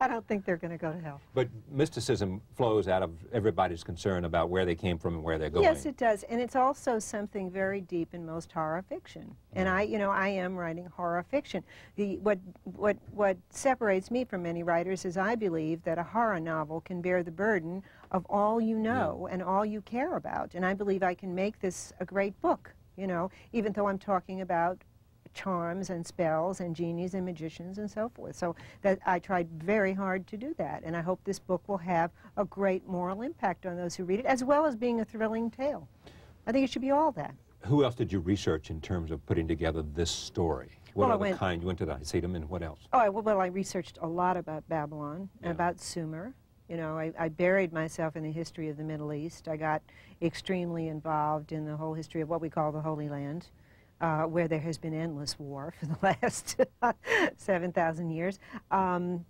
I don't think they're going to go to hell. But mysticism flows out of everybody's concern about where they came from and where they're going. Yes, it does. And it's also something very deep in most horror fiction. And I, you know, I am writing horror fiction. The, what, what, what separates me from many writers is I believe that a horror novel can bear the burden of all you know yeah. and all you care about. And I believe I can make this a great book, you know, even though I'm talking about charms and spells and genies and magicians and so forth. So that I tried very hard to do that. And I hope this book will have a great moral impact on those who read it, as well as being a thrilling tale. I think it should be all that. Who else did you research in terms of putting together this story? What well, other went, kind? You went to the Hasidim and what else? Oh, I, well, I researched a lot about Babylon yeah. and about Sumer. You know, I, I buried myself in the history of the Middle East. I got extremely involved in the whole history of what we call the Holy Land, uh, where there has been endless war for the last seven thousand years. Um,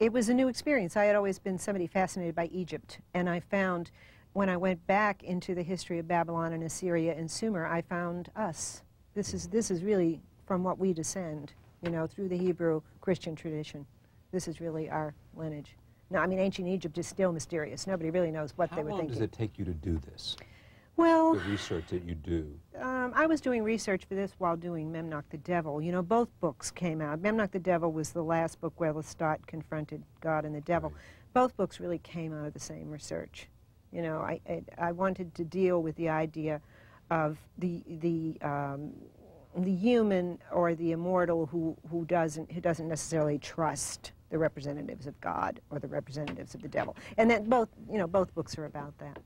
it was a new experience. I had always been somebody fascinated by Egypt, and I found when I went back into the history of Babylon and Assyria and Sumer, I found us. This is, this is really from what we descend, you know, through the Hebrew Christian tradition. This is really our lineage. No, I mean, ancient Egypt is still mysterious. Nobody really knows what How they were thinking. How long does it take you to do this? Well... The research that you do. Um, I was doing research for this while doing Memnoch the Devil. You know, both books came out. Memnoch the Devil was the last book where Lestat confronted God and the devil. Right. Both books really came out of the same research. You know, I, I, I wanted to deal with the idea of the, the, um, the human or the immortal who, who, doesn't, who doesn't necessarily trust the representatives of God or the representatives of the devil. And that both, you know, both books are about that.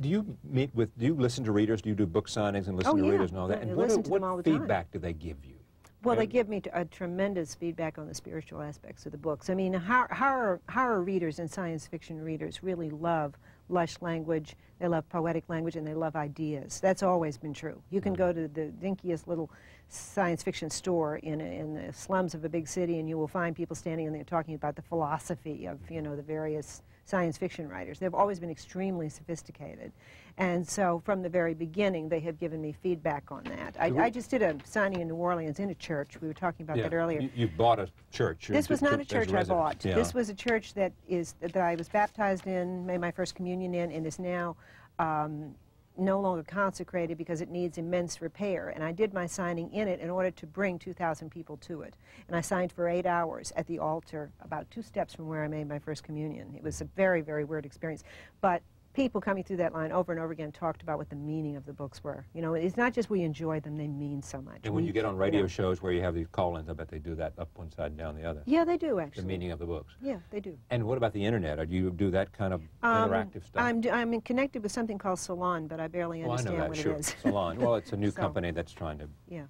Do you meet with, do you listen to readers? Do you do book signings and listen oh, to yeah. readers and all that? Yeah, and what, what, what feedback do they give you? Well, and they give me a tremendous feedback on the spiritual aspects of the books. I mean, horror, horror readers and science fiction readers really love lush language, they love poetic language, and they love ideas. That's always been true. You can go to the dinkiest little science fiction store in, a, in the slums of a big city, and you will find people standing in there talking about the philosophy of, you know, the various science fiction writers. They've always been extremely sophisticated. And so from the very beginning, they have given me feedback on that. I, I just did a signing in New Orleans in a church. We were talking about yeah, that earlier. You, you bought a church. This was not a church I bought. Yeah. This was a church that is that I was baptized in, made my first communion in, and is now um, no longer consecrated because it needs immense repair. And I did my signing in it in order to bring two thousand people to it. And I signed for eight hours at the altar, about two steps from where I made my first communion. It was a very, very weird experience. But people coming through that line over and over again talked about what the meaning of the books were. You know, it's not just we enjoy them, they mean so much. And when we, you get on radio you know, shows where you have these call-ins, I bet they do that up one side and down the other. Yeah, they do, actually. The meaning of the books. Yeah, they do. And what about the Internet? Do you do that kind of um, interactive stuff? I'm, I'm connected with something called Salon, but I barely well, understand I know that, what sure. it is. Salon. Well, it's a new so, company that's trying to... Yeah.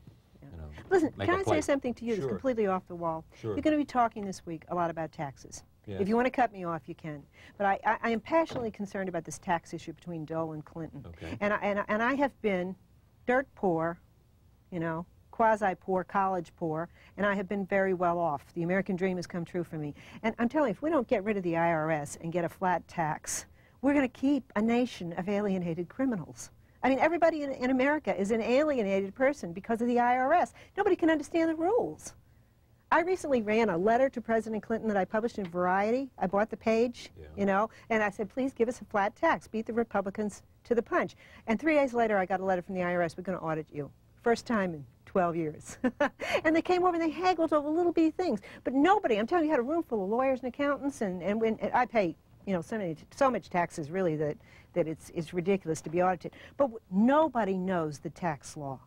Listen, can I say something to you that's completely off the wall? Sure. You're going to be talking this week a lot about taxes. Yes. If you want to cut me off, you can. But I, I, I am passionately concerned about this tax issue between Dole and Clinton. Okay. And, I, and, I, and I have been dirt poor, you know, quasi-poor, college poor, and I have been very well off. The American dream has come true for me. And I'm telling you, if we don't get rid of the I R S and get a flat tax, we're going to keep a nation of alienated criminals. I mean, everybody in, in America is an alienated person because of the I R S. Nobody can understand the rules. I recently ran a letter to President Clinton that I published in Variety. I bought the page, yeah. you know, and I said, please give us a flat tax. Beat the Republicans to the punch. And three days later, I got a letter from the I R S. We're going to audit you. First time in twelve years. And they came over and they haggled over little bitty things. But nobody, I'm telling you, had a room full of lawyers and accountants, and, and, when, and I pay, you know, so, many, so much taxes, really, that... that it's, it's ridiculous to be audited. But w nobody knows the tax law.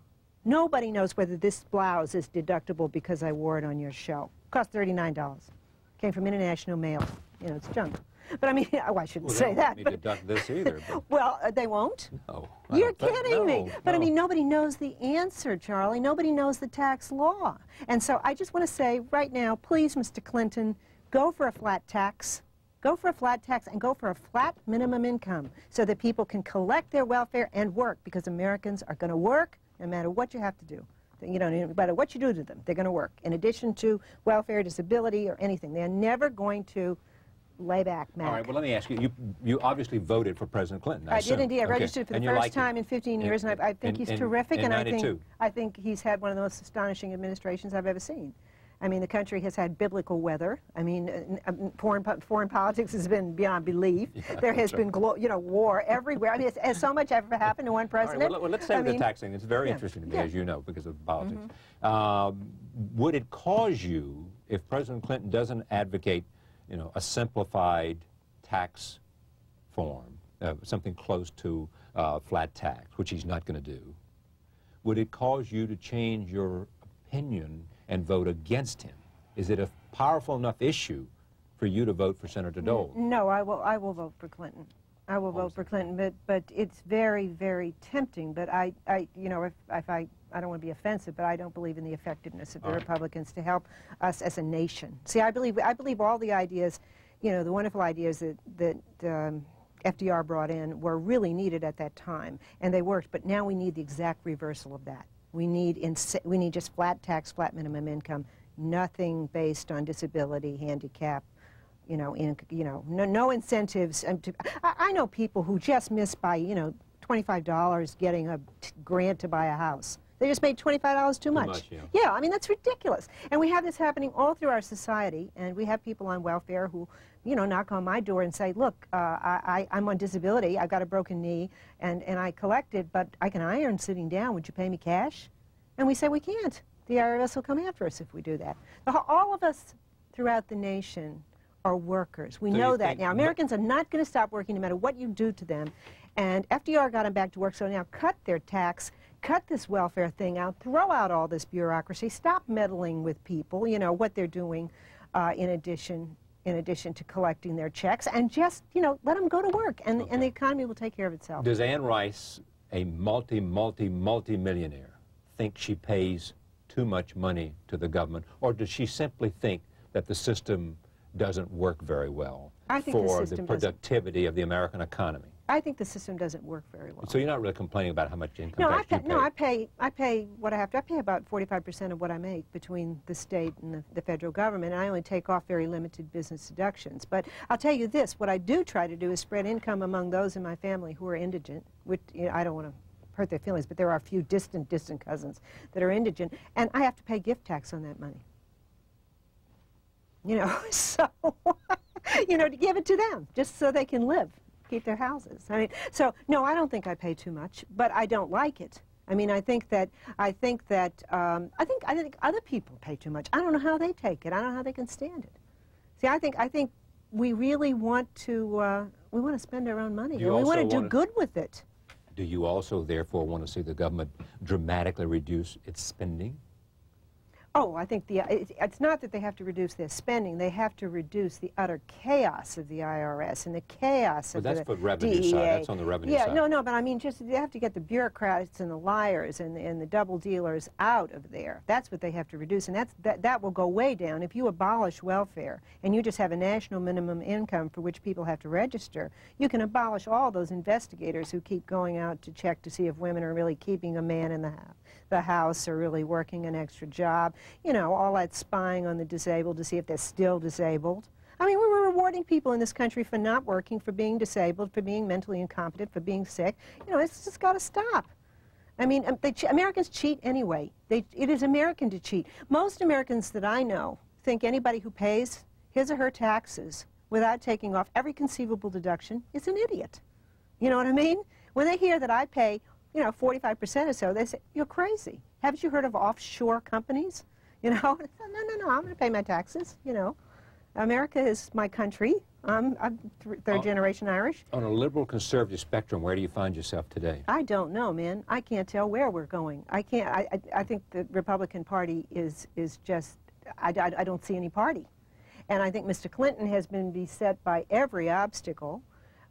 Nobody knows whether this blouse is deductible because I wore it on your show. Cost thirty-nine dollars. Came from international mail. You know, it's junk. But I mean, oh, I shouldn't well, say that. They won't deduct this either. Well, uh, they won't? No. You're kidding me. No, but no. I mean, nobody knows the answer, Charlie. Nobody knows the tax law. And so I just want to say right now, please, Mister Clinton, go for a flat tax. Go for a flat tax and go for a flat minimum income so that people can collect their welfare and work, because Americans are going to work no matter what you have to do. You know, no matter what you do to them, they're going to work. In addition to welfare, disability, or anything, they're never going to layback Mac. All right, well, let me ask you. You, you obviously voted for President Clinton, I, I did indeed. I okay. registered for the and first like time it. in fifteen years, and, and I, I think and, he's and, terrific, and, and I think I think he's had one of the most astonishing administrations I've ever seen. I mean, the country has had biblical weather. I mean, uh, foreign, po foreign politics has been beyond belief. Yeah, there has right. been, glo you know, war everywhere. I mean, it's, has so much ever happened to one president? Right, well, well, let's say I the mean, tax thing. It's very yeah. interesting to me, yeah. as you know, because of politics. Mm-hmm. um, would it cause you, if President Clinton doesn't advocate, you know, a simplified tax form, uh, something close to uh, flat tax, which he's not going to do, would it cause you to change your opinion and vote against him? Is it a powerful enough issue for you to vote for Senator Dole? No, I will, I will vote for Clinton. I will vote for Clinton, but, but it's very, very tempting. But I, I you know, if, if I, I don't want to be offensive, but I don't believe in the effectiveness of the Republicans to help us as a nation. See, I believe, I believe all the ideas, you know, the wonderful ideas that, that um, F D R brought in were really needed at that time, and they worked, but now we need the exact reversal of that. We need, ins we need just flat tax, flat minimum income, nothing based on disability, handicap, you know, in, you know, no, no incentives. Um, to, I, I know people who just missed by, you know, twenty-five dollars getting a t grant to buy a house. They just made twenty-five dollars too much. Too much yeah. yeah, I mean, that's ridiculous. And we have this happening all through our society, and we have people on welfare who, you know, knock on my door and say, look, uh, I, I, I'm on disability, I've got a broken knee, and, and I collected, but I can iron sitting down, would you pay me cash? And we say, we can't. The I R S will come after us if we do that. All of us throughout the nation are workers. We so know that now. Americans are not going to stop working no matter what you do to them. And F D R got them back to work, so now cut their tax, cut this welfare thing out, throw out all this bureaucracy, stop meddling with people, you know, what they're doing uh, in addition in addition to collecting their checks, and just, you know, let them go to work, and, okay. and the economy will take care of itself. Does Anne Rice, a multi, multi, multi-millionaire, think she pays too much money to the government, or does she simply think that the system doesn't work very well I think for the, the productivity doesn't. of the American economy? I think the system doesn't work very well. So you're not really complaining about how much income no, tax I pay, you pay? No, I pay, I pay what I have to. I pay about forty-five percent of what I make between the state and the, the federal government, and I only take off very limited business deductions. But I'll tell you this, what I do try to do is spread income among those in my family who are indigent, which, you know, I don't want to hurt their feelings, but there are a few distant, distant cousins that are indigent, and I have to pay gift tax on that money. You know, so, you know, to give it to them, just so they can live. Keep their houses. I mean, so no, I don't think I pay too much, but I don't like it. I mean, I think that I think that um, I think I think other people pay too much. I don't know how they take it. I don't know how they can stand it. See, I think I think we really want to uh, we want to spend our own money, you and we want to do good with it. Do you also, therefore, want to see the government dramatically reduce its spending? Oh, I think the, it, it's not that they have to reduce their spending. They have to reduce the utter chaos of the I R S and the chaos well, of the, the D E A. But that's for revenue side. That's on the revenue yeah, side. Yeah, no, no, but I mean, just they have to get the bureaucrats and the liars and, and the double dealers out of there. That's what they have to reduce, and that's, that, that will go way down. If you abolish welfare and you just have a national minimum income for which people have to register, you can abolish all those investigators who keep going out to check to see if women are really keeping a man in the house. the house or really working an extra job, you know, all that spying on the disabled to see if they're still disabled. I mean, we were rewarding people in this country for not working, for being disabled, for being mentally incompetent, for being sick. You know, it's just got to stop. I mean, they che- Americans cheat anyway. They, it is American to cheat. Most Americans that I know think anybody who pays his or her taxes without taking off every conceivable deduction is an idiot. You know what I mean? When they hear that I pay you know, forty-five percent or so, they say, you're crazy. Haven't you heard of offshore companies? You know, no, no, no, I'm going to pay my taxes, you know. America is my country. I'm, I'm third-generation Irish. On a liberal conservative spectrum, where do you find yourself today? I don't know, man. I can't tell where we're going. I can't. I, I, I think the Republican Party is, is just, I, I, I don't see any party. And I think Mister Clinton has been beset by every obstacle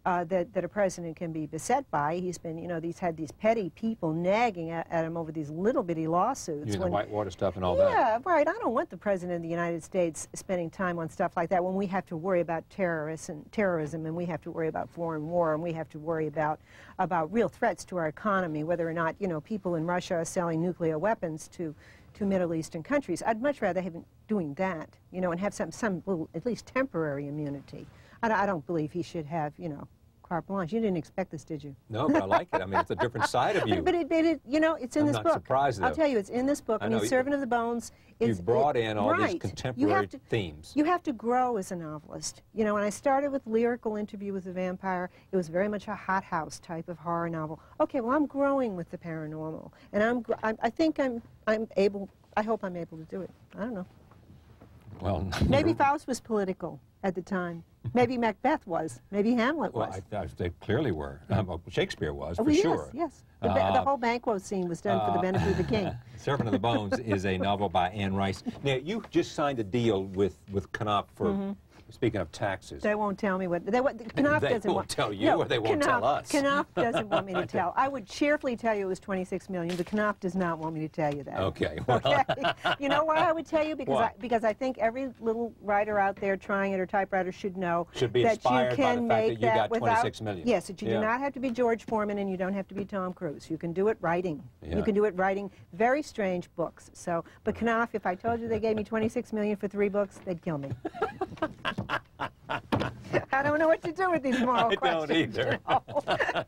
Uh, that, that a president can be beset by. He's been, you know, he's had these petty people nagging at, at him over these little bitty lawsuits. You know, the Whitewater stuff and all yeah, that. Yeah, right. I don't want the president of the United States spending time on stuff like that when we have to worry about terrorists and terrorism, and we have to worry about foreign war, and we have to worry about, about real threats to our economy, whether or not, you know, people in Russia are selling nuclear weapons to, to Middle Eastern countries. I'd much rather have been doing that, you know, and have some, some little, at least temporary immunity. I don't believe he should have, you know, carte blanche. You didn't expect this, did you? No, but I like it. I mean, it's a different side of you. But it, it, it you know, it's in I'm this book. I'm not surprised, though. I'll tell you, it's in this book. I, I mean, you, Servant of the Bones is... You brought it, in all right. these contemporary you have to, themes. You have to grow as a novelist. You know, when I started with Lyrical Interview with the Vampire, it was very much a hothouse type of horror novel. Okay, well, I'm growing with the paranormal. And I'm, I'm, I think I'm, I'm able... I hope I'm able to do it. I don't know. Well... Maybe Faust was political at the time. Maybe Macbeth was. Maybe Hamlet was. Well, I, I, they clearly were. Um, Shakespeare was, oh, for yes, sure. Yes, the, uh, the whole Banquo scene was done uh, for the benefit of the king. Servant of the Bones is a novel by Anne Rice. Now, you just signed a deal with, with Knopf for, mm-hmm. speaking of taxes. They won't tell me what, they, what, Knopf they doesn't won't want, tell you no, or they won't Knopf, tell us. Knopf doesn't want me to tell. I would cheerfully tell you it was twenty-six million dollars, but Knopf does not want me to tell you that. Okay. Well. Okay? You know why I would tell you? Because I, because I think every little writer out there trying it or typewriter should know should be that inspired you can by the make fact that you that got without, twenty-six million dollars. Yes, that you yeah. do not have to be George Foreman and you don't have to be Tom Cruise. You can do it writing. Yeah. You can do it writing very strange books. So, but Knopf, if I told you they gave me twenty-six million dollars for three books, they'd kill me. I don't know what to do with these moral I questions. I don't either.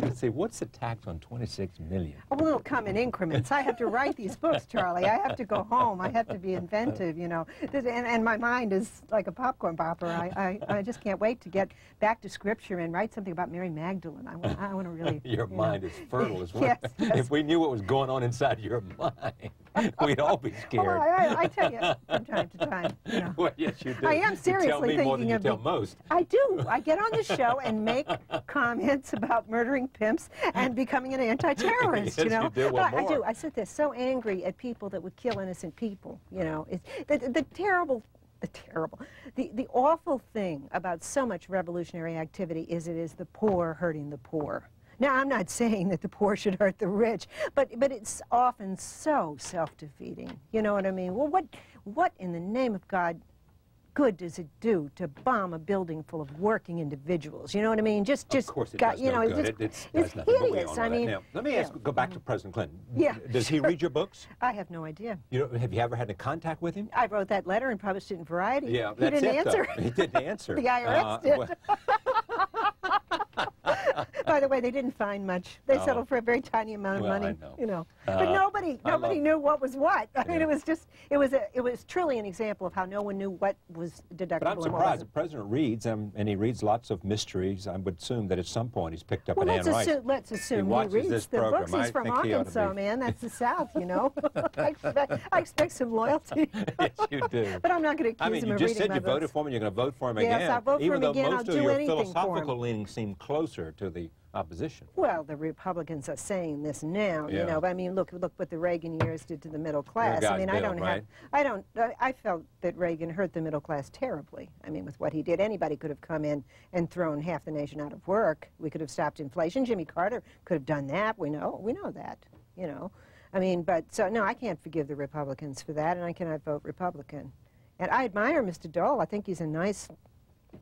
Let's see, what's the tax on twenty-six million dollars? Oh, well, it'll come in increments. I have to write these books, Charlie. I have to go home. I have to be inventive, you know. And, and my mind is like a popcorn popper. I, I, I just can't wait to get back to Scripture and write something about Mary Magdalene. I want, I want to really... Your you mind know. is fertile as well. Yes, yes. If we knew what was going on inside your mind... We'd all be scared. Well, I, I, I tell you from time to time. You know. Well, yes, you do. I am seriously you tell me thinking more than you of tell the, most. I do. I get on the show and make comments about murdering pimps and becoming an anti-terrorist. Yes, you know, you do. Well, I, I do. I sit there so angry at people that would kill innocent people. You know, it's the, the, the terrible. The terrible, the, the awful thing about so much revolutionary activity is it is the poor hurting the poor. Now, I'm not saying that the poor should hurt the rich, but, but it's often so self-defeating. You know what I mean? Well, what, what in the name of God good does it do to bomb a building full of working individuals? You know what I mean? Just, just, of course it got, does you know, no good. It's, it's, it's, it's hideous. I mean, now, let me ask, yeah. go back to President Clinton. Yeah, does he sure. read your books? I have no idea. You know, have you ever had any contact with him? I wrote that letter and published it in Variety. Yeah, he that's didn't it, answer. Though. He didn't answer. The I R S uh, did. Well, by the way, they didn't find much. They oh. settled for a very tiny amount of well, money. I know. You know, uh, but nobody, nobody knew what was what. I yeah. mean, it was just, it was, a, it was truly an example of how no one knew what was deductible. But I'm surprised the president reads, um, and he reads lots of mysteries. I would assume that at some point he's picked up well, an Anne Rice. Well, let's assume he, he reads this the program. books. He's I from Arkansas, man. That's the South, you know. I, expect, I expect some loyalty. Yes, you do. But I'm not going to accuse I mean, him of reading my books. You just said you voted for him, and you're going to vote for him yes, again. Yes, I'll vote for him again. I'll do anything for him. Even though most of your philosophical leanings seem closer to the opposition. Well, the Republicans are saying this now, yeah. you know, but I mean, look, look what the Reagan years did to the middle class. I mean, Bill, I don't right? have, I don't, I, I felt that Reagan hurt the middle class terribly. I mean, with what he did, anybody could have come in and thrown half the nation out of work. We could have stopped inflation. Jimmy Carter could have done that. We know, we know that, you know. I mean, but, so, no, I can't forgive the Republicans for that, and I cannot vote Republican. And I admire Mister Dole. I think he's a nice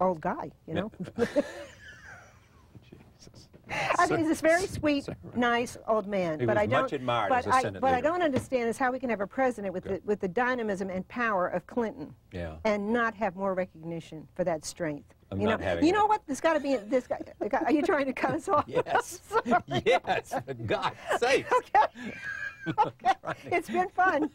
old guy, you know. I mean, he's this very sweet, nice old man. He but was I don't, much admired but as a I, Senate But leader. I don't understand is how we can have a president with the, with the dynamism and power of Clinton, yeah. and not have more recognition for that strength. I'm you not know, having you it. know what? There's got to be this guy. Are you trying to cut us off? Yes, yes. For God's sake. Okay. Okay. It's been fun.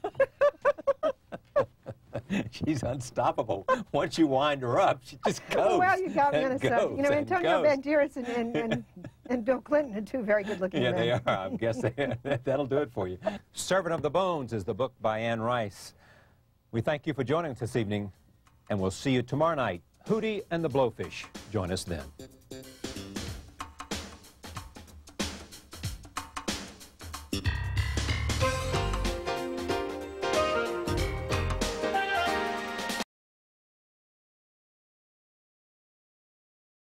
She's unstoppable. Once you wind her up, she just goes. Well, you got me on a subject. You know, Antonio Banderas and, and, and, and Bill Clinton are two very good-looking yeah, men. Yeah, they are. I guess they are. That'll do it for you. Servant of the Bones is the book by Anne Rice. We thank you for joining us this evening, and we'll see you tomorrow night. Hootie and the Blowfish. Join us then.